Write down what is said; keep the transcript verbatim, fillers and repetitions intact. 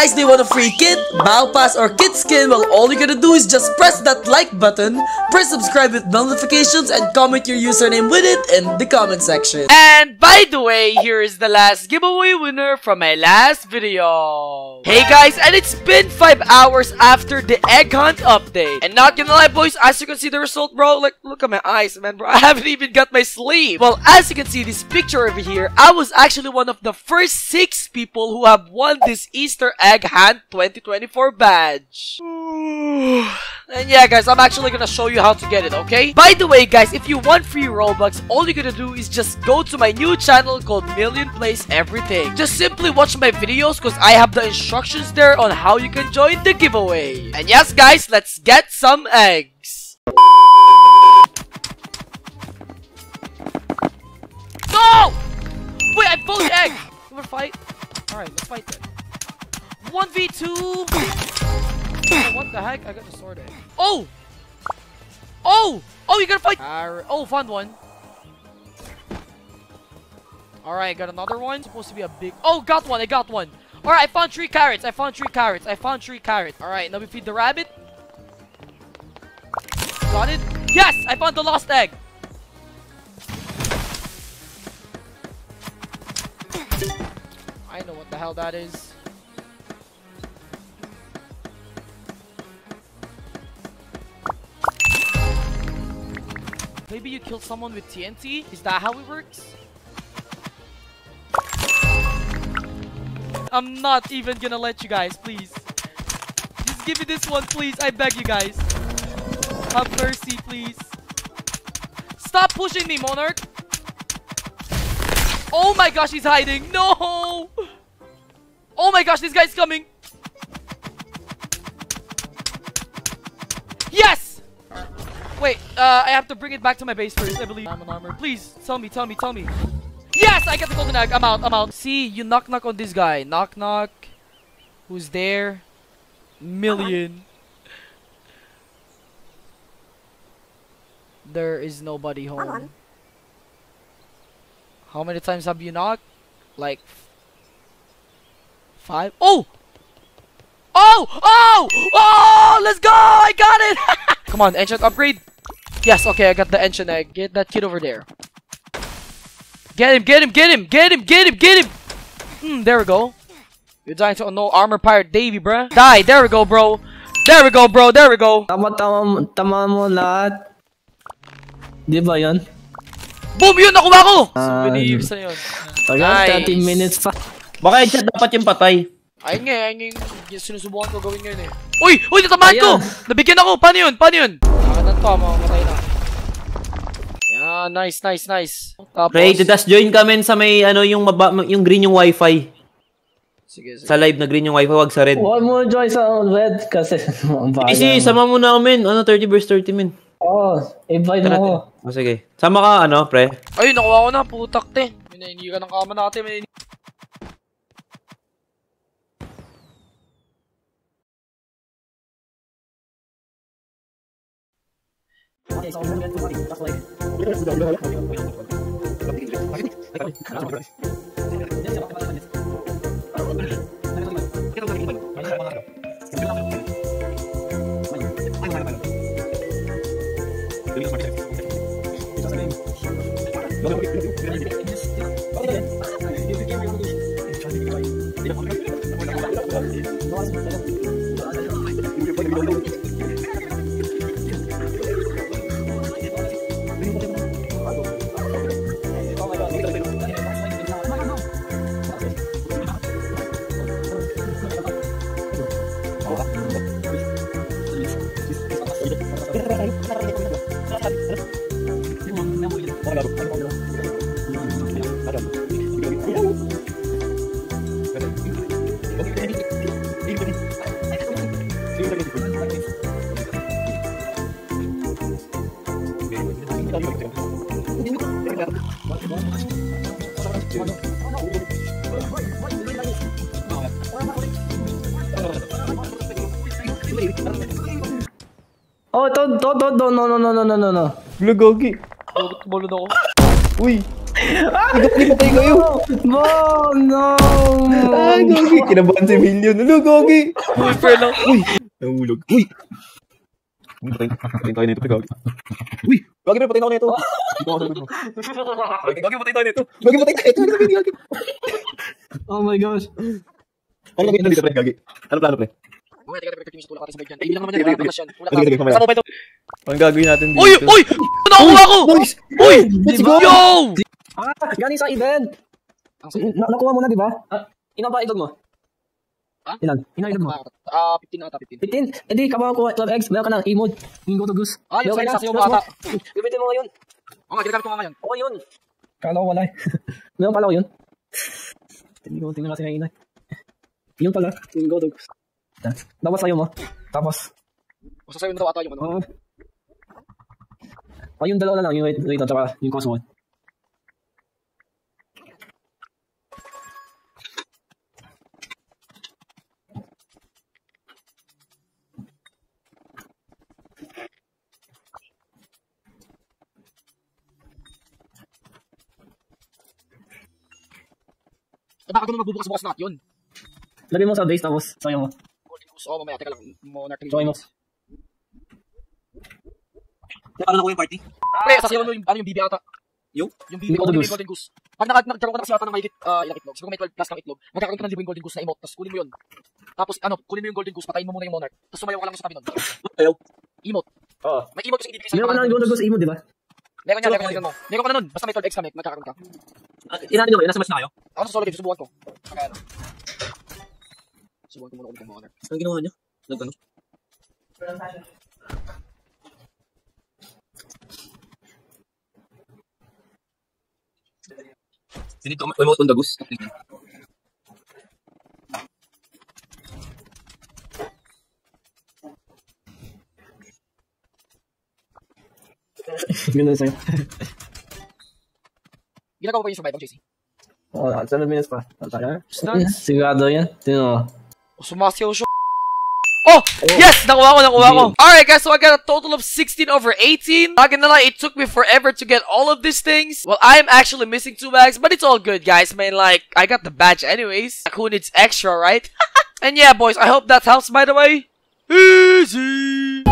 guys they want a free kit, battle pass, or kit skin, well, all you're gonna do is just press that like button, press subscribe with notifications, and comment your username with it in the comment section. And by the way, here is the last giveaway winner from my last video. Hey guys, and it's been five hours after the Egg Hunt update. And not gonna lie boys, as you can see the result bro, like, look at my eyes man bro, I haven't even got my sleep. Well, as you can see this picture over here, I was actually one of the first six people who have won this Easter Egg Hunt twenty twenty-four badge. And yeah guys, I'm actually gonna show you how to get it, okay? By the way guys, if you want free Robux, all you're gonna do is just go to my new channel called Million Plays Everything. Just simply watch my videos because I have the instructions there on how you can join the giveaway. And yes guys, let's get some eggs. No! Wait, I found the egg! You wanna fight? Alright, let's fight then. one v two! Oh, what the heck? I got the sword egg. Oh! Oh! Oh, you gotta fight! Oh, found one. Alright, got another one. Supposed to be a big... Oh, got one! I got one! Alright, I found three carrots! I found three carrots! I found three carrots! Alright, now we feed the rabbit. Got it? Yes! I found the lost egg! I know what the hell that is. Maybe you kill someone with T N T? Is that how it works? I'm not even gonna let you guys, please. Just give me this one, please. I beg you guys. Have mercy, please. Stop pushing me, Monarch! Oh my gosh, he's hiding! No! Oh my gosh, this guy's coming! Yes! Wait, uh, I have to bring it back to my base first, I believe. I'm an armor. Please, tell me, tell me, tell me. Yes, I get the golden egg. I'm out, I'm out. See, you knock knock on this guy. Knock knock. Who's there? Million. There is nobody home. How many times have you knocked? Like... Five? Oh! Oh! Oh! Oh! Let's go! I got it! Come on, ancient upgrade. Yes, okay, I got the ancient egg. Get that kid over there. Get him, get him, get him, get him, get him, get him. Hmm, there we go. You're dying to no armor pirate Davy, bruh. Die, there we go, bro. There we go, bro, there we go. Tama, tama, tama mo lahat. Di ba yun? Boom, yun, nakuha ko! Souvenirs na yun. Tagal, thirty minutes pa. Baka ancient dapat yung patay. Ayun nga, ayun nga yung sinusubukan ko gawin ngayon eh. Uy! Uy! Natamaan ko! Nabigyan ako! Paano yun? Paano yun? Nakakatan to, makakatay na. Yeah, nice, nice, nice. Tapos... Ray, just join kami sa may ano yung maba, yung green yung wifi. Sige, sige. Sa live na green yung wifi, wag sa red. Huwag mo join sa red kasi... Easy, sama mo na kami. Ano, thirty versus thirty min. Oo, oh, invite mo ko. Oh, sige. Sama ka ano, pre? Ayun, nakuha ko na. Putak te. May nainigi ka ng kama natin. May nainigi. Okay, so I'm going to get money. That's like... Oh, don't, don't, don't, no, no, no, no, no, no, no. Lugogi. Uy. Ah! Hindi patay ko yun. No, no. Ah, Gogi. Kinabahan si Million. Ano, Gogi? Uy, fair lang. Uy, nahulog. Uy. Patayin tayo na ito kay Gogi. Uy, Gogi, patayin ako na ito. Gogi, patayin tayo na ito. Gogi, patayin tayo na ito. Oh my gosh. Ano lagay na dito, pre, Gogi? Ano plano, pre? Uy, teka, teka, teka. Tulak ka sa bag dyan. Ay, ilang naman yan. Tulak ka siya. Tulak ka. Saan mo pa ito? Ang gagawin natin dito. Uy, uy! Nakuha ko! Uy! Let's go! Yo! Ah, galing sa event! Nakuha mo na, di ba? Ilang ba idog mo? Ha? Ilang? Ilang idog mo? Ah, fifteen ata, fifteen. fifteen? Edi, kabawa ko twelve eggs. Mayroon ka ng emote. Go to goose. Ah, yung sa iyo bata. Gamitin mo ngayon. Oo nga, ginagamit ko ngayon. Oo, yun. Kala ko wala eh. Mayroon pala ko yun. Tingnan kasi na inay. Yun pala. Go to goose. Dapat sa iyo mo. Tapos. O sa sayo na daw ata yung ano. Oo. Ayun, dalawa na lang. Yung wait, wait, tsaka yung cosmo. Eh, baka ganun magbubukas-bukas lahat yun. Labi mo sa base tapos sayo mo. Oo, mamaya. Teka lang. Join mo. Nakaroon ako yung party. Pre, sasayawan mo yung ano yung B B ata. Yo? Yung B B golden goose. Golden goose. Pag nagkaroon ka na kasi ata ng mahigit uh, ilang itlog. Siguro may twelve plus kang itlog. Magkakaroon ka ng libong golden goose na emote. Tapos kunin mo yun. Tapos ano, kunin mo yung golden goose. Patayin mo muna yung monarch. Tapos sumayaw ka lang sa tabi nun. Ayaw? Emote. Oo. May emote kasi ibibigay sa'yo. Meron ka ng golden goose emote, diba? Meron niya, meron niya. Meron ka na nun. Basta may twelve eggs kami. Magkakaroon ka. Inanin nyo kayo. Nasa match na kayo? Ako sa solo game. Susubukan ko. Kaya ano. Subukan ko muna kung itong monarch. Anong ginawa niyo? Nagtanong? Sini to emote on the goose. Minus sa'yo. Ginagawa pa yung survival, J C? Oo, ten minutes pa. Sigurado yan. Tino. Sumasayaw siya. Oh! Yes! Nakuha ko, nakuha ko! Alright guys, so I got a total of sixteen over eighteen. Not gonna lie, it took me forever to get all of these things. Well, I am actually missing two bags, but it's all good guys, man. Like, I got the badge anyways. Like, who needs extra, right? And yeah, boys, I hope that helps, by the way. Easy!